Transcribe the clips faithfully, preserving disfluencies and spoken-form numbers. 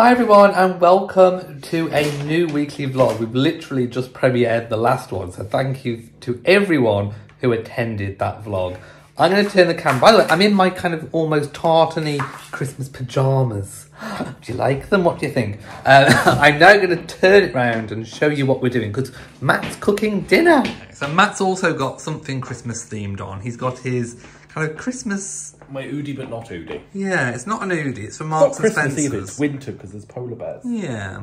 Hi everyone and welcome to a new weekly vlog. We've literally just premiered the last one, so thank you to everyone who attended that vlog. I'm going to turn the camera. By the way, I'm in my kind of almost tartany Christmas pyjamas. Do you like them? What do you think? Uh, I'm now going to turn it round and show you what we're doing because Matt's cooking dinner. So Matt's also got something Christmas themed on. He's got his kind of Christmas... My Oodie, but not Oodie. Yeah, it's not an Oodie. It's from Marks and Spencer's. It's not Christmas either. It's winter because there's polar bears. Yeah.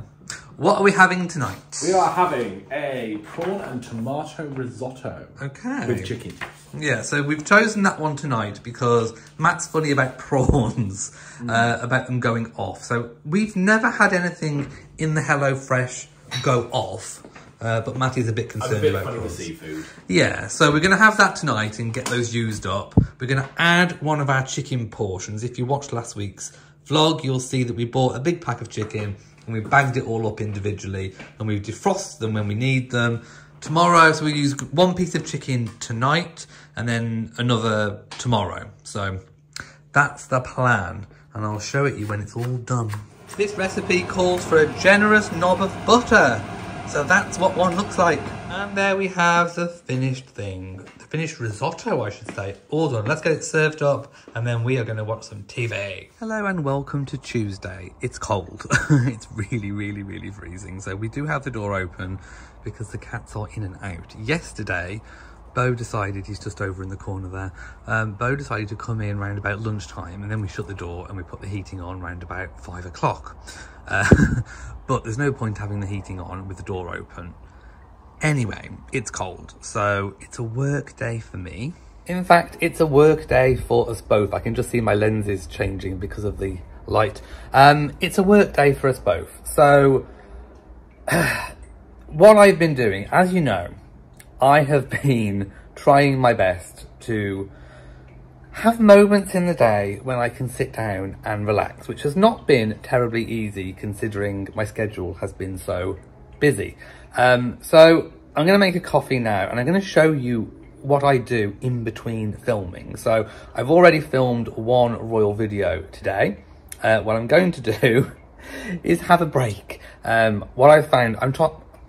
What are we having tonight? We are having a prawn and tomato risotto. Okay. With chicken. Yeah, so we've chosen that one tonight because Matt's funny about prawns, mm. uh, about them going off. So we've never had anything in the HelloFresh go off. Uh, but Matt is a bit concerned a bit about funny prawns. With seafood. Yeah, so we're going to have that tonight and get those used up. We're going to add one of our chicken portions. If you watched last week's vlog, you'll see that we bought a big pack of chicken and we bagged it all up individually and we've defrosted them when we need them. Tomorrow, so we use one piece of chicken tonight and then another tomorrow. So that's the plan and I'll show it you when it's all done. This recipe calls for a generous knob of butter. So that's what one looks like. And there we have the finished thing. The finished risotto, I should say. All done. Let's get it served up and then we are going to watch some T V. Hello and welcome to Tuesday. It's cold. It's really, really, really freezing. So we do have the door open because the cats are in and out. Yesterday, Bo decided, he's just over in the corner there, um, Bo decided to come in round about lunchtime and then we shut the door and we put the heating on round about five o'clock. Uh, but there's no point having the heating on with the door open. Anyway, it's cold, so it's a work day for me. In fact, it's a work day for us both. I can just see my lenses changing because of the light. Um, it's a work day for us both. So, uh, what I've been doing, as you know, I have been trying my best to have moments in the day when I can sit down and relax, which has not been terribly easy considering my schedule has been so busy. Um, so I'm going to make a coffee now and I'm going to show you what I do in between filming. So I've already filmed one Royal video today. Uh, what I'm going to do is have a break. Um, what I've found, I'm,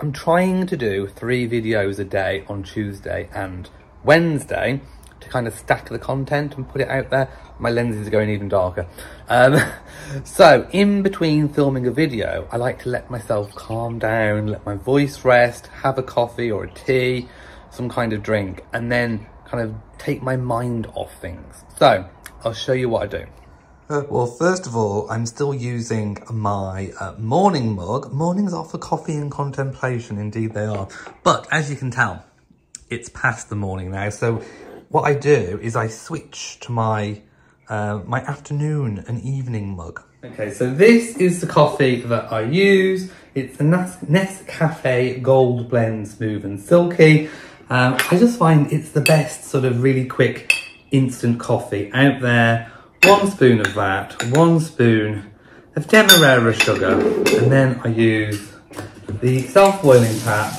I'm trying to do three videos a day on Tuesday and Wednesday, to kind of stack the content and put it out there. My lenses are going even darker. Um, so in between filming a video, I like to let myself calm down, let my voice rest, have a coffee or a tea, some kind of drink, and then kind of take my mind off things. So I'll show you what I do. Uh, well, first of all, I'm still using my uh, morning mug. Mornings are for coffee and contemplation. Indeed they are. But as you can tell, it's past the morning now. So what I do is I switch to my uh, my afternoon and evening mug. Okay, so this is the coffee that I use. It's a Nescafe Gold Blend, smooth and silky. Um, I just find it's the best sort of really quick instant coffee out there. One spoon of that, one spoon of demerara sugar, and then I use the self-boiling tap.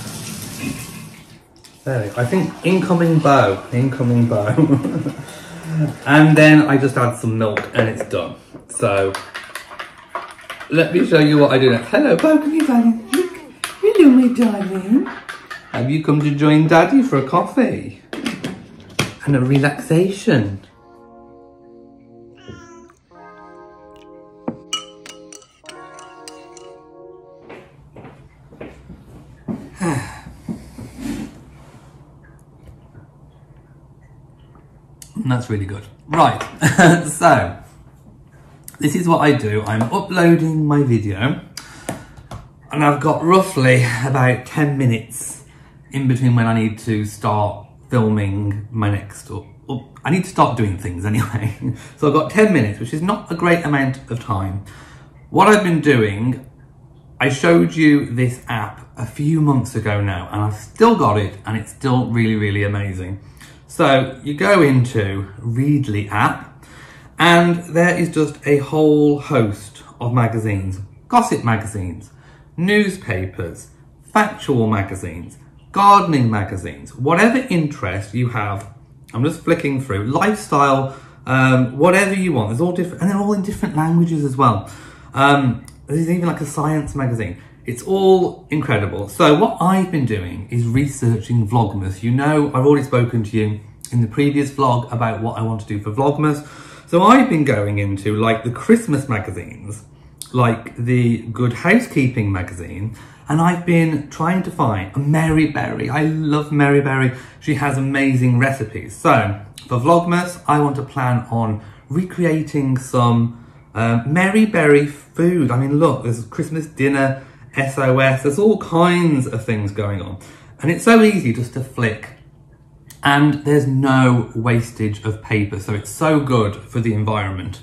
There we go. I think incoming bow, incoming bow. And then I just add some milk and it's done. So let me show you what I do next. Hello, Bo, come here, darling. Hello, my darling. Have you come to join Daddy for a coffee and a relaxation? That's really good. Right, so this is what I do. I'm uploading my video and I've got roughly about ten minutes in between when I need to start filming my next, or, or I need to start doing things anyway. So I've got ten minutes, which is not a great amount of time. What I've been doing, I showed you this app a few months ago now and I've still got it and it's still really, really amazing. So you go into Readly app and there is just a whole host of magazines. Gossip magazines, newspapers, factual magazines, gardening magazines, whatever interest you have. I'm just flicking through. Lifestyle, um, whatever you want. There's all different, and they're all in different languages as well. Um, There's even like a science magazine. It's all incredible. So what I've been doing is researching Vlogmas. You know, I've already spoken to you in the previous vlog about what I want to do for Vlogmas. So I've been going into like the Christmas magazines, like the Good Housekeeping magazine, and I've been trying to find a Mary Berry. I love Mary Berry. She has amazing recipes. So for Vlogmas, I want to plan on recreating some um, Mary Berry food. I mean, look, there's Christmas dinner, S O S, there's all kinds of things going on. And it's so easy just to flick. And there's no wastage of paper. So it's so good for the environment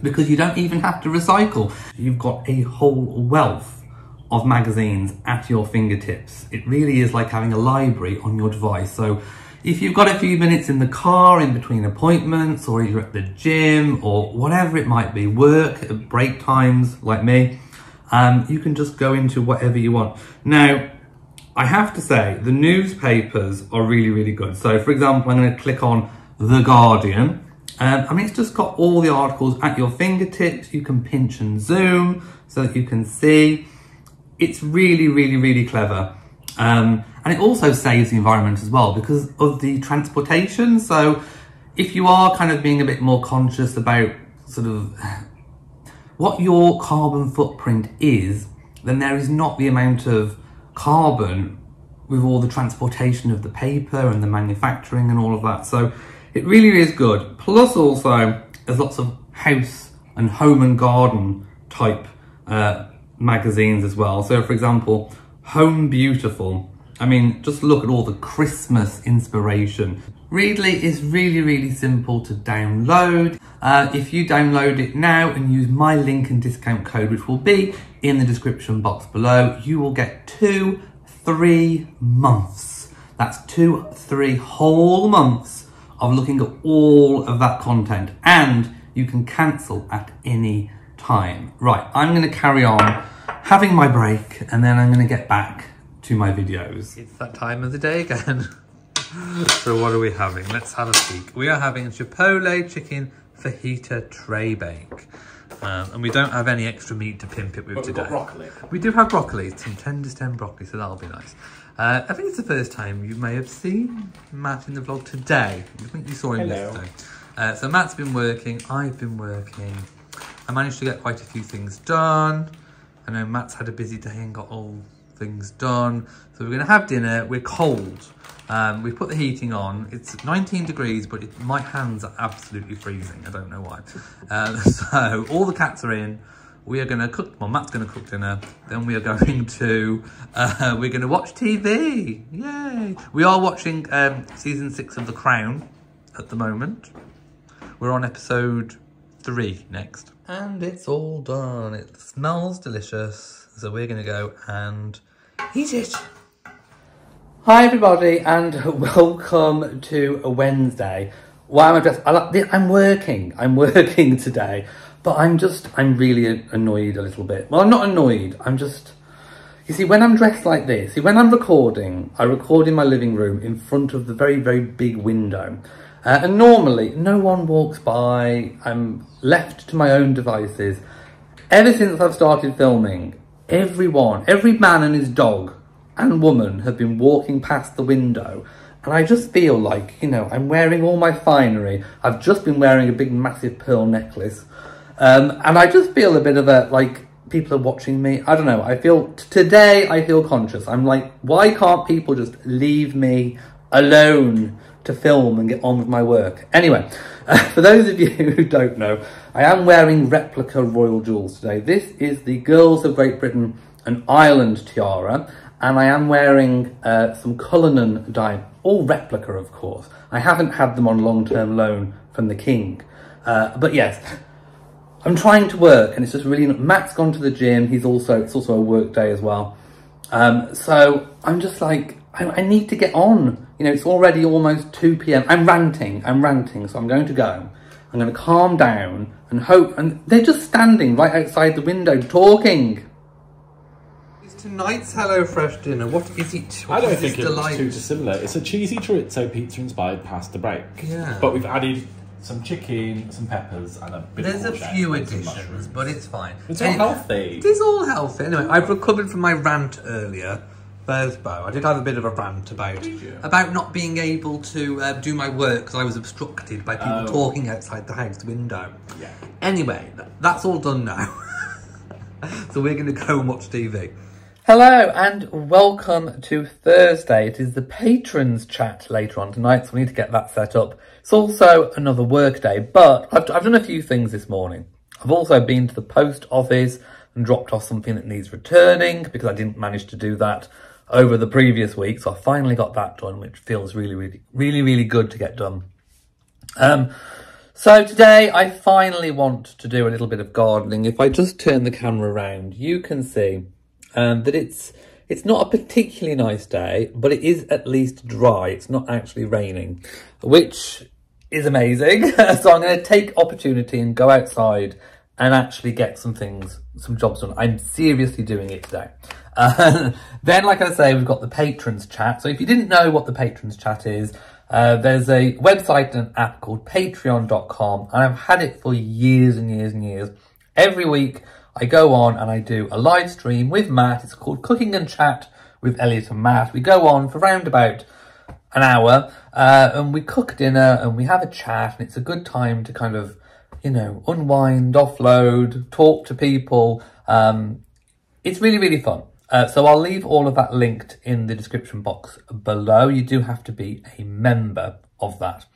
because you don't even have to recycle. You've got a whole wealth of magazines at your fingertips. It really is like having a library on your device. So if you've got a few minutes in the car in between appointments, or you're at the gym or whatever it might be, work, break times like me, um, you can just go into whatever you want. Now, I have to say the newspapers are really, really good. So for example, I'm going to click on The Guardian. Um, I mean, it's just got all the articles at your fingertips. You can pinch and zoom so that you can see. It's really, really, really clever. Um, and it also saves the environment as well because of the transportation. So if you are kind of being a bit more conscious about sort of what your carbon footprint is, then there is not the amount of carbon with all the transportation of the paper and the manufacturing and all of that. So it really is good. Plus also there's lots of house and home and garden type uh, magazines as well. So for example, Home Beautiful. I mean, just look at all the Christmas inspiration. Readly is really, really simple to download. Uh, if you download it now and use my link and discount code, which will be in the description box below, you will get two, three months. That's two, three whole months of looking at all of that content, and you can cancel at any time. Right, I'm gonna carry on having my break and then I'm gonna get back to my videos. It's that time of the day again. So what are we having? Let's have a peek. We are having Chipotle chicken fajita tray bake. Um, and we don't have any extra meat to pimp it with but today. We've got broccoli. We do have broccoli, some ten to ten broccoli, so that'll be nice. Uh, I think it's the first time you may have seen Matt in the vlog today. I think you saw him yesterday. Uh, so Matt's been working, I've been working. I managed to get quite a few things done. I know Matt's had a busy day and got all things done. So we're gonna have dinner, we're cold. Um, we've put the heating on, it's nineteen degrees, but it, my hands are absolutely freezing. I don't know why. Um, so all the cats are in, we are gonna cook, well, Matt's gonna cook dinner, then we are going to, uh, we're gonna watch T V, yay. We are watching um, season six of The Crown at the moment. We're on episode three next. And it's all done, it smells delicious. So we're gonna go and eat it. Hi everybody and welcome to a Wednesday. Why am I dressed? I like, I'm working, I'm working today, but I'm just, I'm really annoyed a little bit. Well, I'm not annoyed, I'm just, you see, when I'm dressed like this, see, when I'm recording, I record in my living room in front of the very, very big window. Uh, and normally, no one walks by, I'm left to my own devices. Ever since I've started filming, everyone, every man and his dog, and woman have been walking past the window, and I just feel like, you know, I'm wearing all my finery. I've just been wearing a big massive pearl necklace, um, and I just feel a bit of a, like, people are watching me. I don't know, I feel, today I feel conscious. I'm like, why can't people just leave me alone to film and get on with my work? Anyway, uh, for those of you who don't know, I am wearing replica royal jewels today. This is the Girls of Great Britain and Ireland tiara, and I am wearing uh, some Cullinan diamonds, all replica, of course. I haven't had them on long-term loan from the King. Uh, but yes, I'm trying to work, and it's just really, not Matt's gone to the gym. He's also, it's also a work day as well. Um, so I'm just like, I, I need to get on. You know, it's already almost two P M I'm ranting, I'm ranting, so I'm going to go. I'm gonna calm down and hope, and they're just standing right outside the window talking. Tonight's HelloFresh dinner, what is it? What I don't think it's too dissimilar. It's a cheesy chorizo pizza inspired pasta break. Yeah. But we've added some chicken, some peppers, and a bit There's of There's a few additions, but it's fine. It's all anyway, healthy. It is all healthy. Anyway, I've recovered from my rant earlier. Both, I did have a bit of a rant about about not being able to uh, do my work because I was obstructed by people oh. talking outside the house window. Yeah. Anyway, that's all done now. So we're going to go and watch T V. Hello and welcome to Thursday. It is the patrons chat later on tonight, so we need to get that set up. It's also another work day, but I've, I've done a few things this morning. I've also been to the post office and dropped off something that needs returning because I didn't manage to do that over the previous week. So I finally got that done, which feels really, really, really, really good to get done. Um, so today I finally want to do a little bit of gardening. If I just turn the camera around, you can see um, that it's it's not a particularly nice day, but it is at least dry. It's not actually raining, which is amazing. So I'm going to take opportunity and go outside and actually get some things, some jobs done. I'm seriously doing it today. Uh, then, like I say, we've got the Patrons Chat. So if you didn't know what the Patrons Chat is, uh, there's a website and an app called patreon dot com, and I've had it for years and years and years. Every week, I go on and I do a live stream with Matt. It's called Cooking and Chat with Elliot and Matt. We go on for round about an hour, uh, and we cook dinner and we have a chat, and it's a good time to kind of, you know, unwind, offload, talk to people. Um, it's really, really fun. Uh, so I'll leave all of that linked in the description box below. You do have to be a member of that.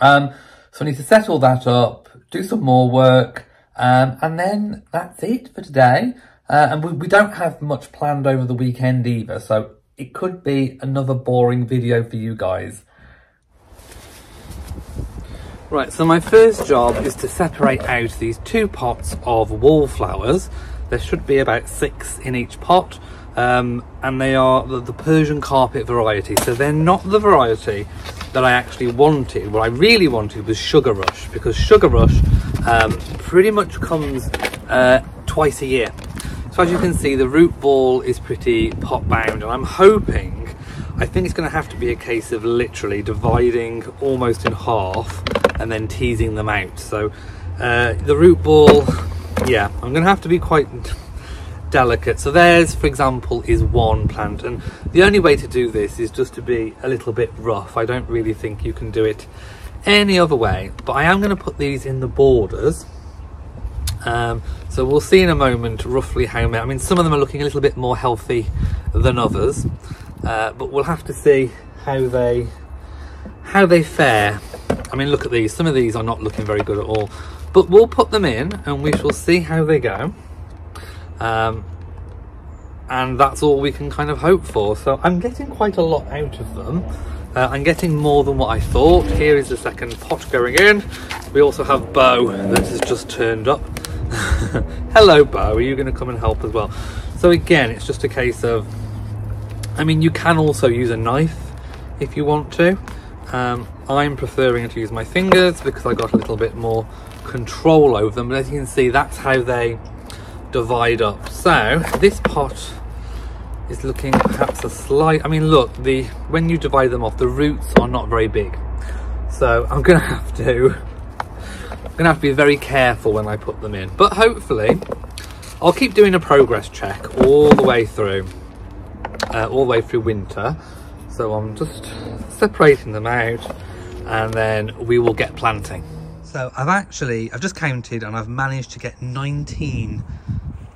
Um, so I need to set all that up, do some more work, um, and then that's it for today. Uh, and we, we don't have much planned over the weekend either, so it could be another boring video for you guys. Right, so my first job is to separate out these two pots of wallflowers. There should be about six in each pot, um, and they are the, the Persian carpet variety. So they're not the variety that I actually wanted. What I really wanted was Sugar Rush, because Sugar Rush um, pretty much comes uh, twice a year. So as you can see, the root ball is pretty pot bound, and I'm hoping, I think it's going to have to be a case of literally dividing almost in half and then teasing them out. So uh, the root ball, yeah, I'm going to have to be quite delicate. So theirs, for example, is one plant, and the only way to do this is just to be a little bit rough. I don't really think you can do it any other way, but I am going to put these in the borders. Um, so we'll see in a moment roughly how many. I mean, some of them are looking a little bit more healthy than others, uh, but we'll have to see how they how they fare. I mean, look at these. Some of these are not looking very good at all, but we'll put them in and we shall see how they go. Um, and that's all we can kind of hope for. So I'm getting quite a lot out of them. Uh, I'm getting more than what I thought. Here is the second pot going in. We also have Bo that has just turned up. Hello, Bo. Are you going to come and help as well? So again, it's just a case of, I mean, you can also use a knife if you want to. Um, I'm preferring to use my fingers because I got a little bit more control over them. But as you can see, that's how they divide up. So this pot is looking perhaps a slight, I mean, look, the when you divide them off, the roots are not very big. So I'm gonna have to I'm gonna have to be very careful when I put them in. But hopefully I'll keep doing a progress check all the way through uh, all the way through winter. So I'm just separating them out and then we will get planting. So I've actually, I've just counted and I've managed to get nineteen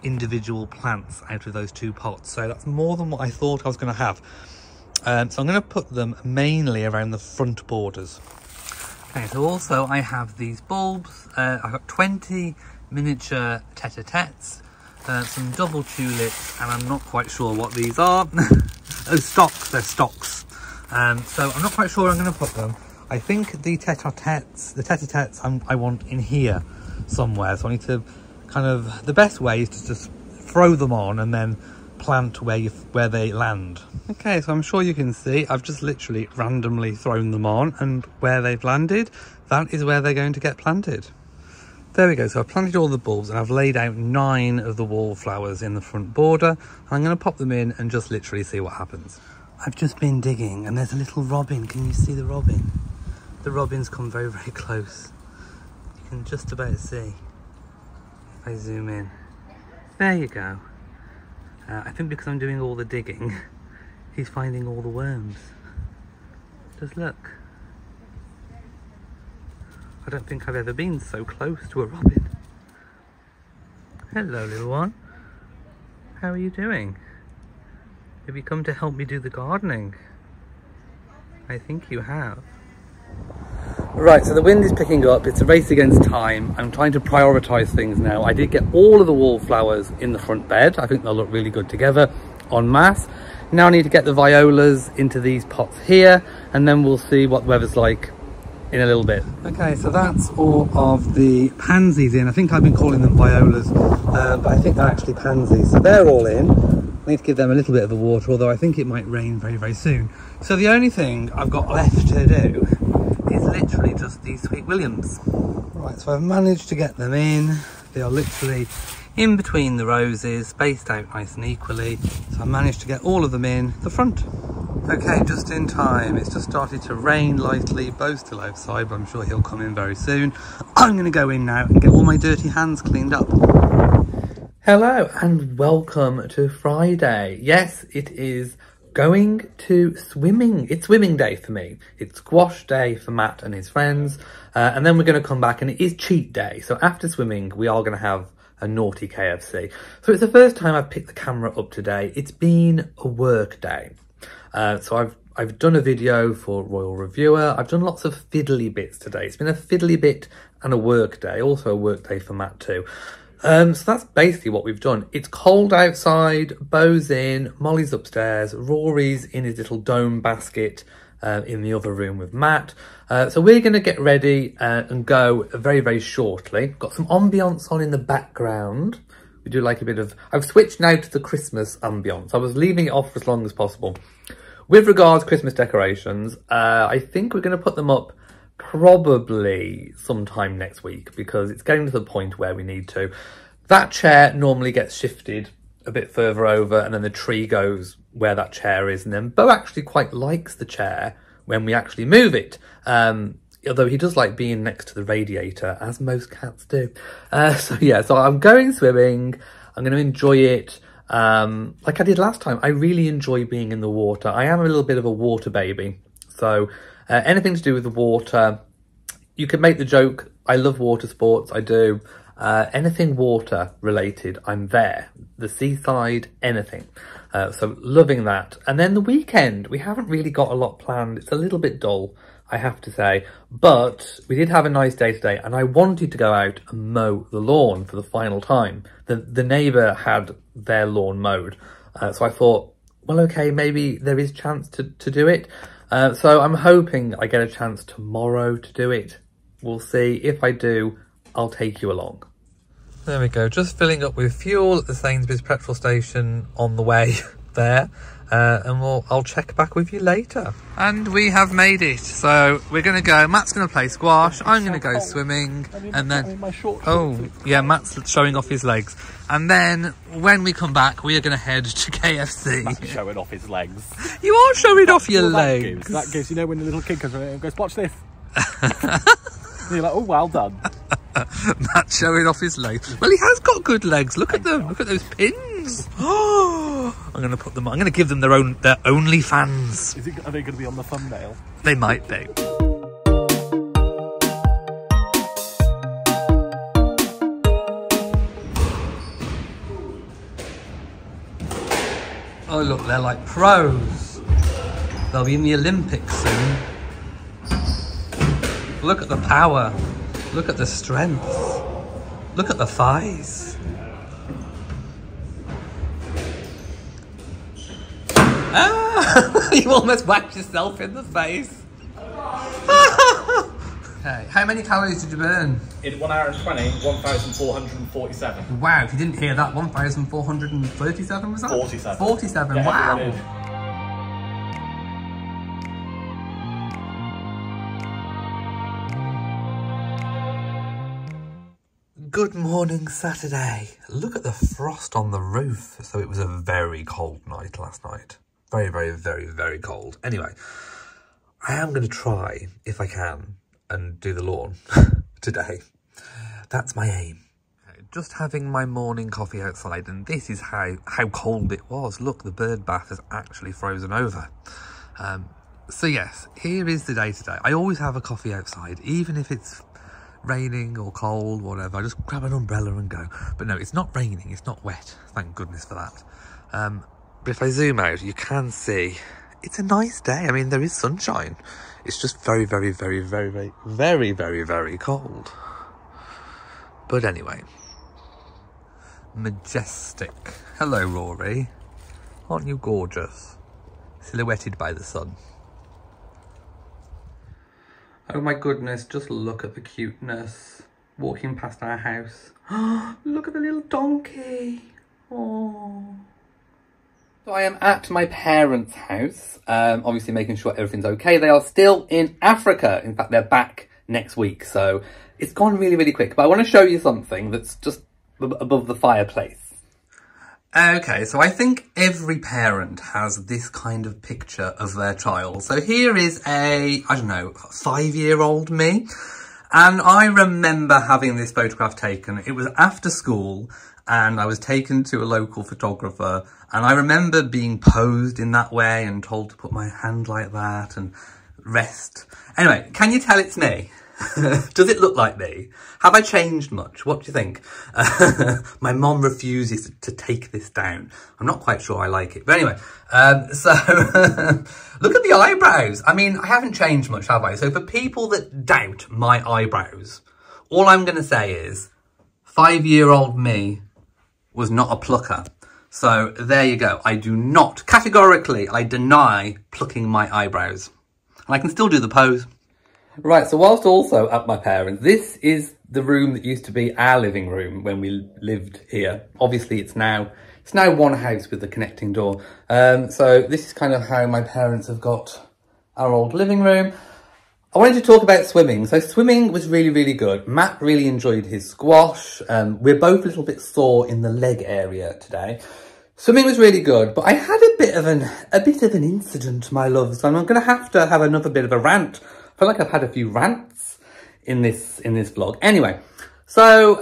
individual plants out of those two pots. So that's more than what I thought I was going to have. Um, so I'm going to put them mainly around the front borders. Okay, so also I have these bulbs. Uh, I've got twenty miniature tete-a-tetes, uh, some double tulips, and I'm not quite sure what these are. Oh, stocks, they're stocks. Um, so I'm not quite sure where I'm going to put them. I think the tete-a-tetes, the tete-a-tetes I'm, I want in here somewhere. So I need to kind of, the best way is to just throw them on and then plant where you, where they land. Okay, so I'm sure you can see, I've just literally randomly thrown them on, and where they've landed, that is where they're going to get planted. There we go, so I've planted all the bulbs and I've laid out nine of the wallflowers in the front border, and I'm going to pop them in and just literally see what happens. I've just been digging and there's a little robin. Can you see the robin? The robin's come very, very close. can just about see if I zoom in. There you go. Uh, I think because I'm doing all the digging, he's finding all the worms. Just look. I don't think I've ever been so close to a robin. Hello, little one. How are you doing? Have you come to help me do the gardening? I think you have. Right, so the wind is picking up. It's a race against time. I'm trying to prioritise things now. I did get all of the wallflowers in the front bed. I think they'll look really good together en masse. Now I need to get the violas into these pots here, and then we'll see what the weather's like in a little bit. Okay, so that's all of the pansies in. I think I've been calling them violas, uh, but I think they're actually pansies. So they're all in. I need to give them a little bit of a water, although I think it might rain very, very soon. So the only thing I've got left to do is literally just these Sweet Williams. Right, so I've managed to get them in. They are literally in between the roses, spaced out nice and equally. So I managed to get all of them in the front. Okay, just in time. It's just started to rain lightly. Bo's still outside, but I'm sure he'll come in very soon. I'm going to go in now and get all my dirty hands cleaned up. Hello and welcome to Friday. Yes, it is going to swimming. It's swimming day for me. It's squash day for Matt and his friends. Uh, and then we're going to come back and it is cheat day. So after swimming, we are going to have a naughty K F C. So it's the first time I've picked the camera up today. It's been a work day. Uh, so I've I've done a video for Royal Reviewer. I've done lots of fiddly bits today. It's been a fiddly bit and a work day, also a work day for Matt too. Um, so that's basically what we've done. It's cold outside, Bo's in, Molly's upstairs, Rory's in his little dome basket uh, in the other room with Matt. Uh, so we're going to get ready uh, and go very, very shortly. Got some ambience on in the background. We do like a bit of... I've switched now to the Christmas ambience. I was leaving it off for as long as possible. With regards to Christmas decorations, uh, I think we're going to put them up probably sometime next week because it's getting to the point where we need to. That chair normally gets shifted a bit further over and then the tree goes where that chair is. And then Bo actually quite likes the chair when we actually move it. Um, although he does like being next to the radiator, as most cats do. Uh, so yeah, so I'm going swimming. I'm going to enjoy it. Um, like I did last time, I really enjoy being in the water. I am a little bit of a water baby. So uh, anything to do with the water, you could make the joke, I love water sports, I do. Uh, anything water related, I'm there. The seaside, anything. Uh, so loving that. And then the weekend, we haven't really got a lot planned. It's a little bit dull, I have to say. But we did have a nice day today and I wanted to go out and mow the lawn for the final time. The, the neighbour had their lawn mowed. Uh, so I thought, well, okay, maybe there is chance to, to do it. Uh, so I'm hoping I get a chance tomorrow to do it. We'll see. If I do, I'll take you along. There we go. Just filling up with fuel at the Sainsbury's petrol station on the way there. Uh, and we'll, I'll check back with you later. And we have made it. So we're going to go. Matt's going to play squash. I'm going to go swimming. And then... Oh, yeah, Matt's showing off his legs. And then when we come back, we are going to head to K F C. Matt's showing off his legs. You are showing off your legs. That gives, that gives, you know, when the little kid comes and goes, watch this. You're like, oh, well done. Matt showing off his legs. Well, he has got good legs. Look at them. Look at those pins. Oh, I'm going to put them on. I'm going to give them their own, their OnlyFans. Is it, are they going to be on the thumbnail? They might be. Oh, look, they're like pros. They'll be in the Olympics soon. Look at the power. Look at the strength. Look at the thighs. Ah! You almost whacked yourself in the face. Okay, how many calories did you burn? In one hour and twenty, one thousand four hundred forty-seven. Wow, if you didn't hear that, one thousand four hundred thirty-seven was that? forty-seven. forty-seven, yeah, wow. Good morning, Saturday. Look at the frost on the roof. So it was a very cold night last night. Very, very, very, very cold. Anyway, I am going to try, if I can, and do the lawn today. That's my aim. Just having my morning coffee outside, and this is how, how cold it was. Look, the bird bath has actually frozen over. Um, so yes, here is the day today. I always have a coffee outside, even if it's raining or cold, whatever. I just grab an umbrella and go. But no, it's not raining, it's not wet. Thank goodness for that. Um, but if I zoom out, you can see it's a nice day. I mean, there is sunshine. It's just very, very, very, very, very, very, very, very cold. But anyway... Majestic. Hello, Rory. Aren't you gorgeous? Silhouetted by the sun. Oh my goodness, just look at the cuteness. Walking past our house. Look at the little donkey. Oh. So I am at my parents' house, um, obviously making sure everything's okay. They are still in Africa. In fact, they're back next week, so it's gone really, really quick. But I want to show you something that's just above the fireplace. Okay, so I think every parent has this kind of picture of their child. So here is a, I don't know, five-year-old me. And I remember having this photograph taken. It was after school and I was taken to a local photographer. And I remember being posed in that way and told to put my hand like that and rest. Anyway, can you tell it's me? Does it look like me? Have I changed much? What do you think? Uh, my mom refuses to take this down. I'm not quite sure I like it. But anyway, um, so look at the eyebrows. I mean, I haven't changed much, have I? So for people that doubt my eyebrows, all I'm going to say is five-year-old me was not a plucker. So there you go. I do not, categorically, I deny plucking my eyebrows. And I can still do the pose. Right, so whilst also at my parents, this is the room that used to be our living room when we lived here. Obviously, it's now it's now one house with the connecting door. Um, so this is kind of how my parents have got our old living room. I wanted to talk about swimming. So swimming was really, really good. Matt really enjoyed his squash. Um, we're both a little bit sore in the leg area today. Swimming was really good, but I had a bit of an a bit of an incident, my loves. So I'm going to have to have another bit of a rant. I feel like I've had a few rants in this in this vlog. Anyway, so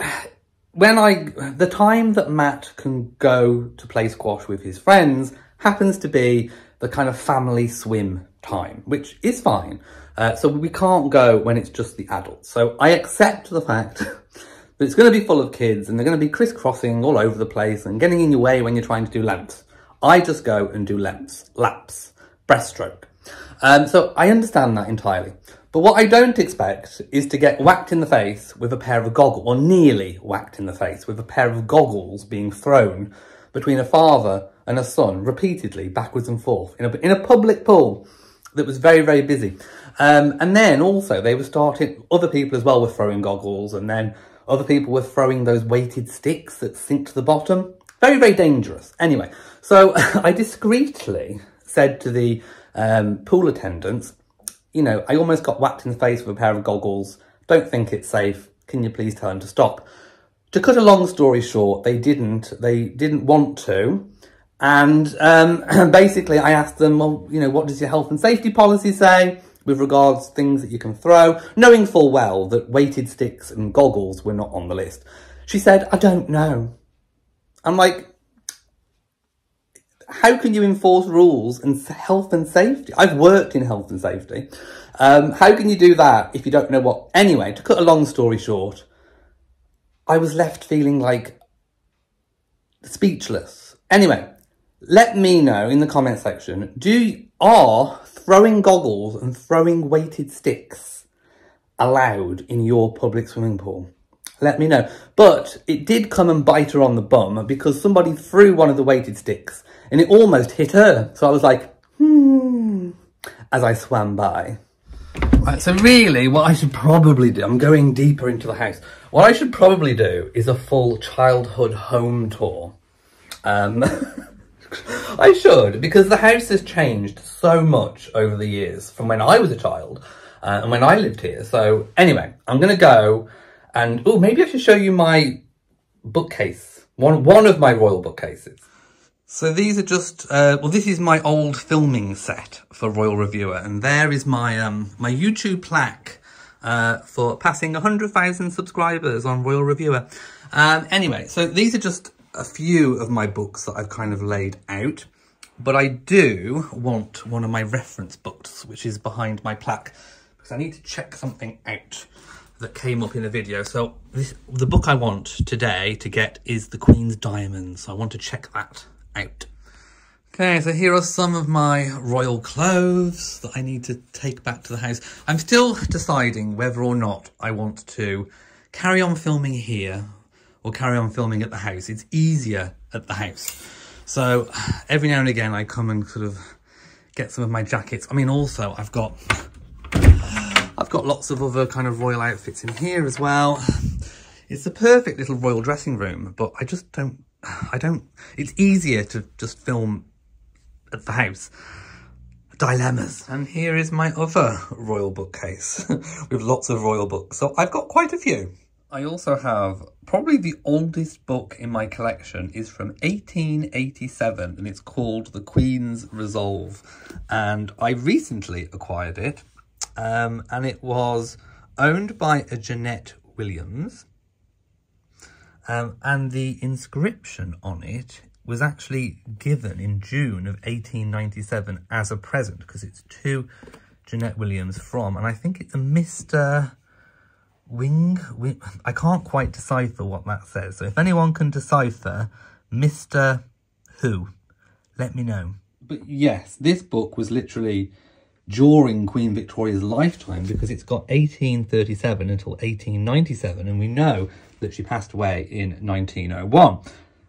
when I the time that Matt can go to play squash with his friends happens to be the kind of family swim time, which is fine. Uh, so we can't go when it's just the adults. So I accept the fact that it's going to be full of kids and they're going to be crisscrossing all over the place and getting in your way when you're trying to do laps. I just go and do laps, laps, breaststroke. Um, so I understand that entirely. But what I don't expect is to get whacked in the face with a pair of goggles, or nearly whacked in the face with a pair of goggles being thrown between a father and a son repeatedly backwards and forth in a, in a public pool that was very, very busy. Um, and then also they were starting, other people as well were throwing goggles, and then other people were throwing those weighted sticks that sink to the bottom. Very, very dangerous. Anyway, so I discreetly said to the Um, pool attendants, you know, I almost got whacked in the face with a pair of goggles. Don't think it's safe. Can you please tell them to stop? To cut a long story short, they didn't. They didn't want to. And um, basically, I asked them, well, you know, what does your health and safety policy say with regards to things that you can throw? Knowing full well that weighted sticks and goggles were not on the list. She said, I don't know. I'm like... How can you enforce rules and health and safety? I've worked in health and safety. Um, how can you do that if you don't know what... Anyway, to cut a long story short, I was left feeling like speechless. Anyway, let me know in the comment section, do are throwing goggles and throwing weighted sticks allowed in your public swimming pool? Let me know. But it did come and bite her on the bum because somebody threw one of the weighted sticks and it almost hit her. So I was like, hmm, as I swam by. Right, so really what I should probably do, I'm going deeper into the house. What I should probably do is a full childhood home tour. Um, I should, because the house has changed so much over the years from when I was a child uh, and when I lived here. So anyway, I'm going to go... And, oh, maybe I should show you my bookcase, one one of my Royal bookcases. So these are just, uh, well, this is my old filming set for Royal Reviewer. And there is my um, my YouTube plaque uh, for passing one hundred thousand subscribers on Royal Reviewer. Um, anyway, so these are just a few of my books that I've kind of laid out. But I do want one of my reference books, which is behind my plaque, because I need to check something out that came up in a video. So this, the book I want today to get is The Queen's Diamonds. So I want to check that out. Okay, so here are some of my royal clothes that I need to take back to the house. I'm still deciding whether or not I want to carry on filming here or carry on filming at the house. It's easier at the house. So every now and again I come and sort of get some of my jackets. I mean, also I've got, I've got lots of other kind of royal outfits in here as well. It's the perfect little royal dressing room, but I just don't, I don't, it's easier to just film at the house. Dilemmas. And here is my other royal bookcase with lots of royal books. So I've got quite a few. I also have probably the oldest book in my collection is from eighteen eighty-seven, and it's called The Queen's Resolve. And I recently acquired it, um, and it was owned by a Jeanette Williams. Um, and the inscription on it was actually given in June of eighteen ninety-seven as a present, because it's to Jeanette Williams from, and I think it's a Mister Wing, Wing. I can't quite decipher what that says. So if anyone can decipher Mister Who, let me know. But yes, this book was literally during Queen Victoria's lifetime, because it's got eighteen thirty-seven until eighteen ninety-seven, and we know that she passed away in nineteen oh one.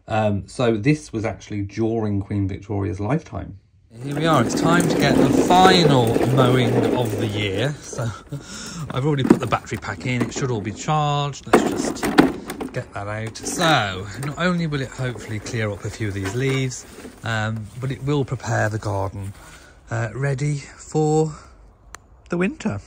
Um, so this was actually during Queen Victoria's lifetime. Here we are, it's time to get the final mowing of the year. So I've already put the battery pack in, it should all be charged. Let's just get that out. So not only will it hopefully clear up a few of these leaves, um, but it will prepare the garden uh, ready for the winter.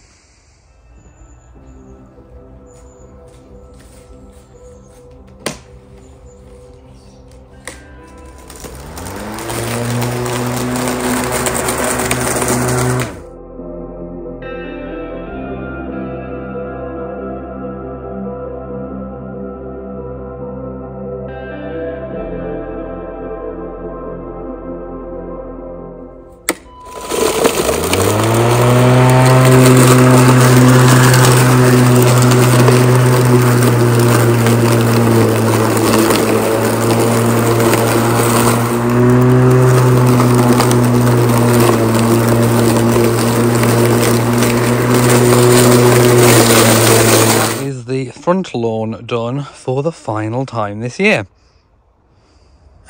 Lawn done for the final time this year,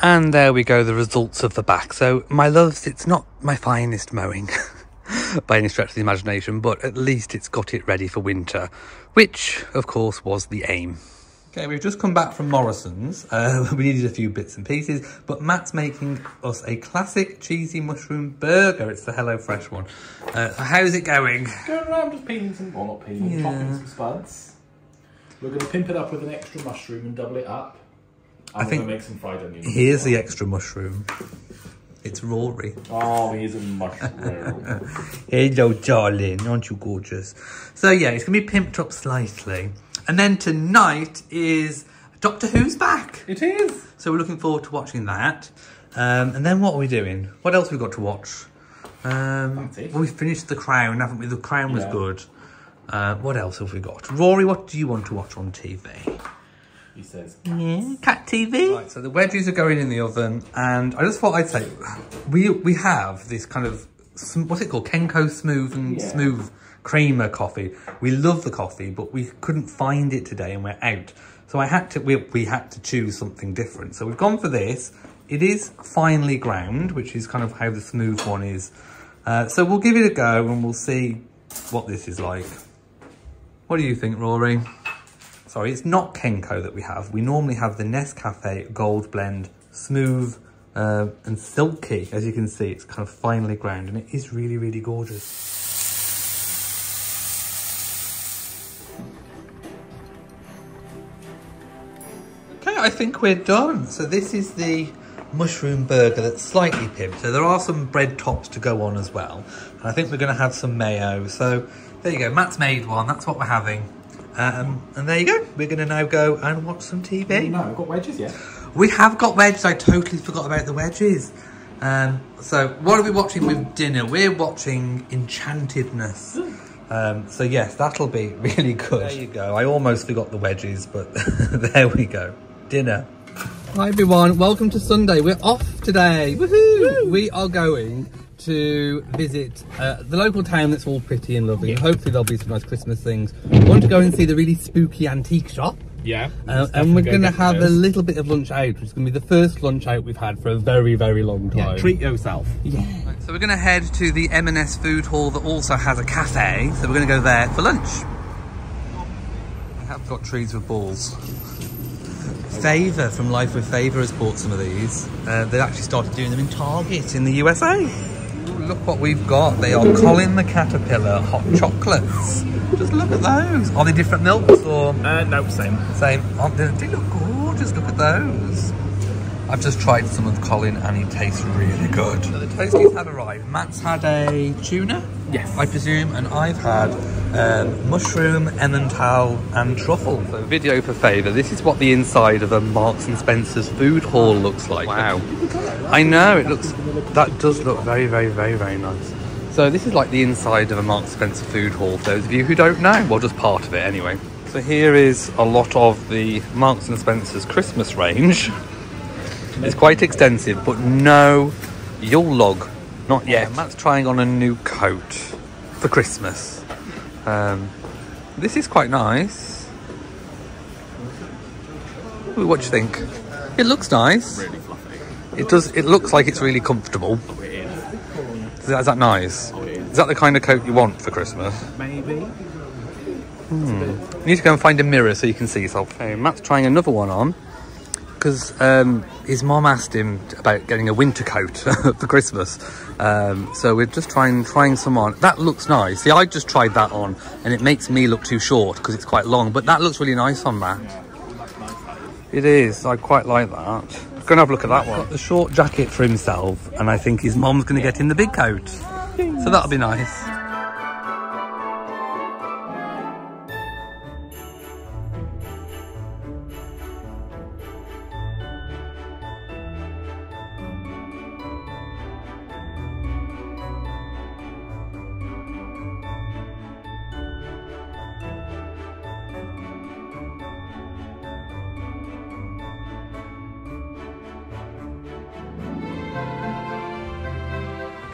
and there we go, the results of the back. So my loves, it's not my finest mowing by any stretch of the imagination, but at least it's got it ready for winter, which of course was the aim. Okay, we've just come back from Morrison's. Uh, we needed a few bits and pieces, but Matt's making us a classic cheesy mushroom burger. It's the HelloFresh one. Uh, how's it going? Going around, just peeling some, well not peeling, yeah. Popping some spuds. We're going to pimp it up with an extra mushroom and double it up. I'm I think going to make some fried onions. Here's the extra mushroom. It's Rory. Oh, he's a mushroom. Hello, darling. Aren't you gorgeous? So, yeah, it's going to be pimped up slightly. And then tonight is Doctor Who's back. It is. So we're looking forward to watching that. Um, and then what are we doing? What else have we got to watch? Um, well, we finished The Crown, haven't we? The Crown was yeah. good. Uh, what else have we got? Rory, what do you want to watch on T V? He says cats. Yeah, cat T V. Right, so the wedgies are going in the oven, and I just thought I'd say, we we have this kind of, what's it called? Kenko Smooth and yeah. Smooth Creamer coffee. We love the coffee, but we couldn't find it today and we're out. So I had to, we, we had to choose something different. So we've gone for this. It is finely ground, which is kind of how the smooth one is. Uh, so we'll give it a go and we'll see what this is like. What do you think, Rory? Sorry, it's not Kenko that we have. We normally have the Nescafe Gold Blend, smooth uh, and silky. As you can see, it's kind of finely ground, and it is really, really gorgeous. Okay, I think we're done. So this is the mushroom burger that's slightly pimped. So there are some bread tops to go on as well. And I think we're gonna have some mayo. So There you go, Matt's made one, that's what we're having. Um, and there you go, we're going to now go and watch some T V. No, we've got wedges yet. We have got wedges, I totally forgot about the wedges. Um, so what are we watching with dinner? We're watching Enchantedness. Um, so yes, that'll be really good. There you go, I almost forgot the wedges, but there we go, dinner. Hi everyone, welcome to Sunday. We're off today. Woohoo! Woo! We are going to visit uh, the local town that's all pretty and lovely. Yeah. Hopefully there'll be some nice Christmas things. We want to go and see the really spooky antique shop. Yeah. Uh, and we're going to have a little bit of lunch out, which is going to be the first lunch out we've had for a very, very long time. Yeah, treat yourself. Yeah. Right, so we're going to head to the M and S food hall that also has a cafe. So we're going to go there for lunch. I have got trees with balls. Favour from Life with Favour has bought some of these. Uh, they actually started doing them in Target in the U S A. Look what we've got. They are Colin the Caterpillar hot chocolates. Just look at those. Are they different milks or? Uh, no, same. Same. Oh, they, they look gorgeous. Look at those. I've just tried some of Colin and it tastes really good. So the toasties have arrived. Matt's had a tuna, yes, I presume, and I've had um, mushroom, emmental and truffle. So video for favour, this is what the inside of a Marks and Spencer's food hall looks like. Wow. I know, it looks, that does look very, very, very, very nice. So this is like the inside of a Marks and Spencer food hall, for those of you who don't know, well, just part of it anyway. So here is a lot of the Marks and Spencer's Christmas range. It's quite extensive, but no Yule log, not yet. Yeah, Matt's trying on a new coat for Christmas. Um, this is quite nice. Ooh, what do you think? It looks nice. Really fluffy. It does. It looks like it's really comfortable. Oh, it is. Is that, is that nice? Oh, it is. Is that the kind of coat you want for Christmas? Maybe. Hmm. You need to go and find a mirror so you can see yourself. Hey, Matt's trying another one on, because um, his mom asked him about getting a winter coat for Christmas. Um, so we're just trying trying some on. That looks nice. See, I just tried that on and it makes me look too short because it's quite long, but that looks really nice on Matt. Yeah, that's nice, that is. It is, I quite like that. I'm gonna have a look at that one. He's got the short jacket for himself and I think his mom's gonna get him the big coat. So that'll be nice.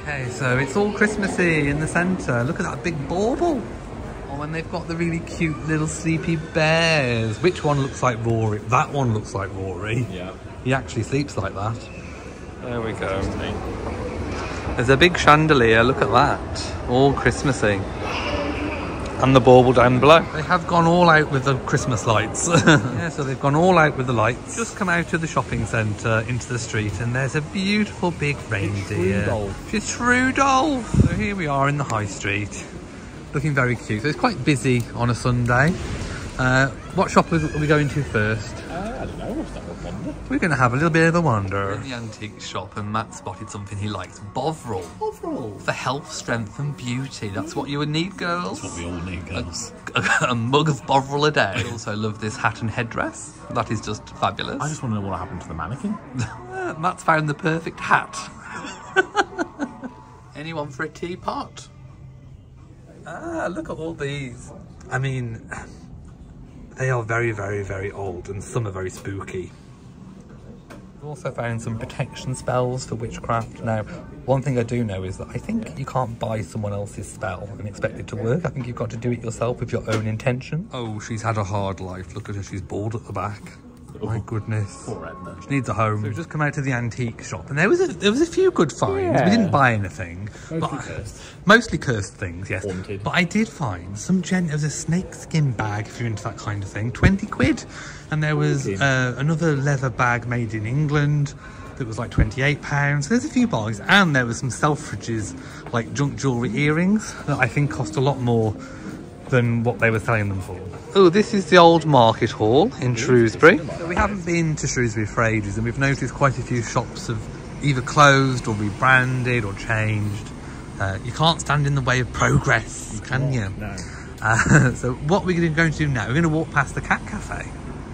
Okay, so it's all Christmassy in the centre. Look at that big bauble. Oh, and they've got the really cute little sleepy bears. Which one looks like Rory? That one looks like Rory. Yeah. He actually sleeps like that. There we go. There's a big chandelier, look at that. All Christmassy. And the bauble down below. They have gone all out with the Christmas lights. Yeah, so they've gone all out with the lights. Just come out of the shopping centre into the street and there's a beautiful big reindeer. It's Shrewdolf. It's Shrewdolf. So here we are in the high street, looking very cute. So it's quite busy on a Sunday. Uh, what shop are we going to first? Uh, I don't know, we'll start with Wonder. We're going to have a little bit of a wander. We're in the antique shop and Matt spotted something he liked. Bovril. Bovril. For health, strength and beauty. That's mm. what you would need, girls. That's what we all need, girls. A, a, a mug of Bovril a day. I also love this hat and headdress. That is just fabulous. I just want to know what happened to the mannequin. Matt's found the perfect hat. Anyone for a teapot? Ah, look at all these. I mean... They are very, very, very old, and some are very spooky. I've also found some protection spells for witchcraft. Now, one thing I do know is that I think you can't buy someone else's spell and expect it to work. I think you've got to do it yourself with your own intention. Oh, she's had a hard life. Look at her, she's bald at the back. Oh, my goodness. Poor Edna. She needs a home. So we've just come out to the antique shop, and there was a, there was a few good finds. Yeah. We didn't buy anything. Mostly but cursed. Mostly cursed things, yes. Haunted. But I did find some gen... There was a snakeskin bag, if you're into that kind of thing. twenty quid. And there was uh, another leather bag made in England that was like twenty-eight pounds. So there's a few bargains. And there was some Selfridges, like junk jewellery earrings, that I think cost a lot more than what they were selling them for. Oh, this is the old market hall in Shrewsbury. So we haven't been to Shrewsbury for ages and we've noticed quite a few shops have either closed or rebranded or changed. Uh, you can't stand in the way of progress, you can you? No. Uh, so what we're going to do now, we're going to walk past the cat cafe.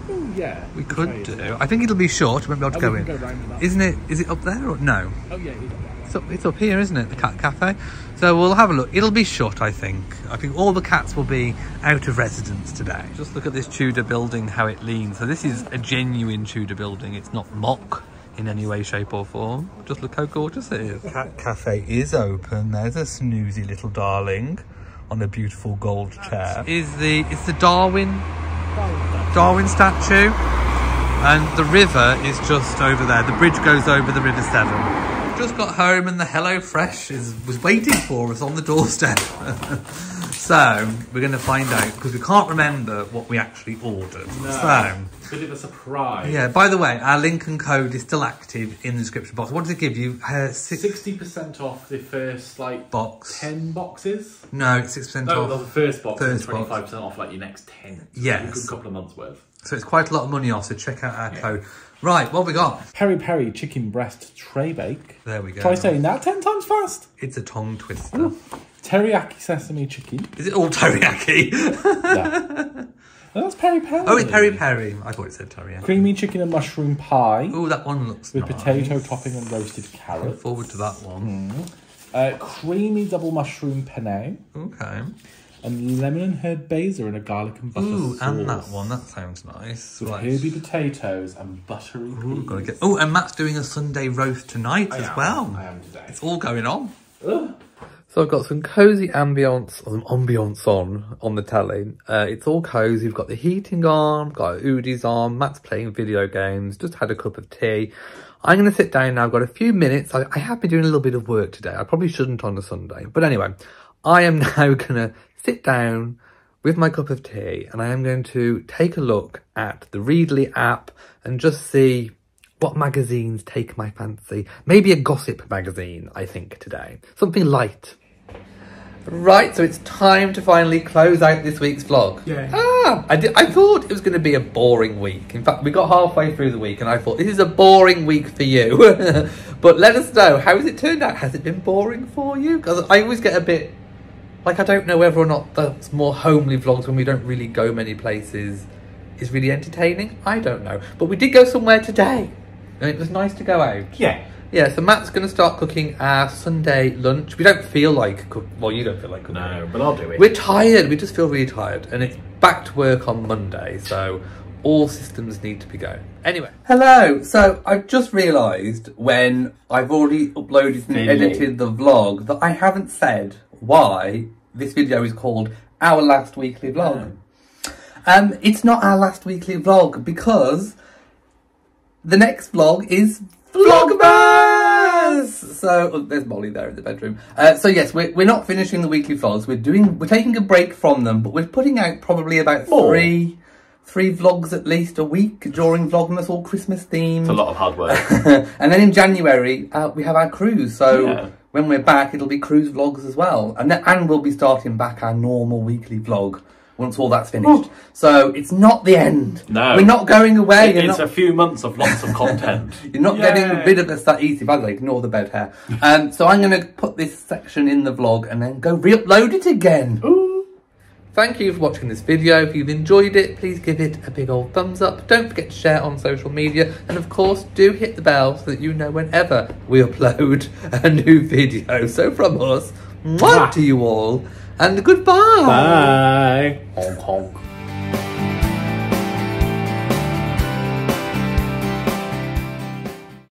Oh yeah. We could do. It. I think it'll be short, we won't be able to oh, go in. Go Isn't it, is it up there or no? Oh yeah, it is up there. It's up, it's up here, isn't it, the cat cafe? So we'll have a look. It'll be short, I think. I think all the cats will be out of residence today. Just look at this Tudor building, how it leans. So this is a genuine Tudor building. It's not mock in any way, shape or form. Just look how gorgeous it is. Cat cafe is open. There's a snoozy little darling on a beautiful gold chair. Is the it's the Darwin Darwin statue, and the river is just over there. The bridge goes over the River Severn. Just got home and the HelloFresh is was waiting for us on the doorstep. So we're going to find out, because we can't remember what we actually ordered. No, so bit of a surprise. Yeah, by the way, our link and code is still active in the description box. What does it give you? Uh, sixty percent off the first, like, box. ten boxes? No, it's six percent no, off. No, the first box is twenty-five percent off, like, your next ten. Yes. Like a good couple of months worth. So it's quite a lot of money off, so check out our yeah. code. Right, what have we got? Peri Peri chicken breast tray bake. There we go. Try saying that ten times fast. It's a tongue twister. Ooh. Teriyaki sesame chicken. Is it all teriyaki? Yeah. No, that's peri peri. Oh, it's peri peri. I thought it said teriyaki. Creamy chicken and mushroom pie. Oh, that one looks with nice. Potato topping and roasted carrots. Look forward to that one. Mm. Uh, creamy double mushroom penne. Okay. And lemon and herb basil in a garlic and butter Ooh, sauce. And that one, that sounds nice. With right. herby potatoes and buttery peas. Oh, and Matt's doing a Sunday roast tonight I as am. well. I am today. It's all going on. Ugh. So I've got some cosy ambience, some ambience on, on the telly. Uh, it's all cosy. We've got the heating on, got Oodie's on, Matt's playing video games, just had a cup of tea. I'm going to sit down now. I've got a few minutes. I, I have been doing a little bit of work today. I probably shouldn't on a Sunday. But anyway, I am now going to sit down with my cup of tea and I am going to take a look at the Readly app and just see what magazines take my fancy. Maybe a gossip magazine, I think, today. Something light. Right, so it's time to finally close out this week's vlog. Yeah. Ah, I, did, I thought it was going to be a boring week. In fact, we got halfway through the week and I thought, this is a boring week for you. But let us know, how has it turned out? Has it been boring for you? Because I always get a bit... Like, I don't know whether or not that's more homely vlogs when we don't really go many places is really entertaining. I don't know. But we did go somewhere today. And it was nice to go out. Yeah. Yeah, so Matt's going to start cooking our Sunday lunch. We don't feel like cooking. Well, you don't feel like cooking. No, but I'll do it. We're tired. We just feel really tired. And it's back to work on Monday. So all systems need to be going. Anyway. Hello. So I've just realised when I've already uploaded and edited the vlog that I haven't said... why this video is called Our Last Weekly Vlog. Um, it's not our last weekly vlog because the next vlog is Vlogmas! So, oh, there's Molly there in the bedroom. Uh, so yes, we're, we're not finishing the weekly vlogs. We're doing, we're taking a break from them, but we're putting out probably about More. three... Three vlogs at least a week during Vlogmas, all Christmas themed. It's a lot of hard work. And then in January, uh, we have our cruise. So yeah. when we're back, it'll be cruise vlogs as well. And then, and we'll be starting back our normal weekly vlog once all that's finished. Ooh. So it's not the end. No. We're not going away. It, it's not... a few months of lots of content. You're not Yay. getting rid of us that easy. By the way, ignore the bed hair. um, so I'm going to put this section in the vlog and then go re-upload it again. Ooh. Thank you for watching this video. If you've enjoyed it, please give it a big old thumbs up. Don't forget to share on social media. And of course, do hit the bell so that you know whenever we upload a new video. So from us, mwah to you all, and goodbye. Bye. Honk, honk.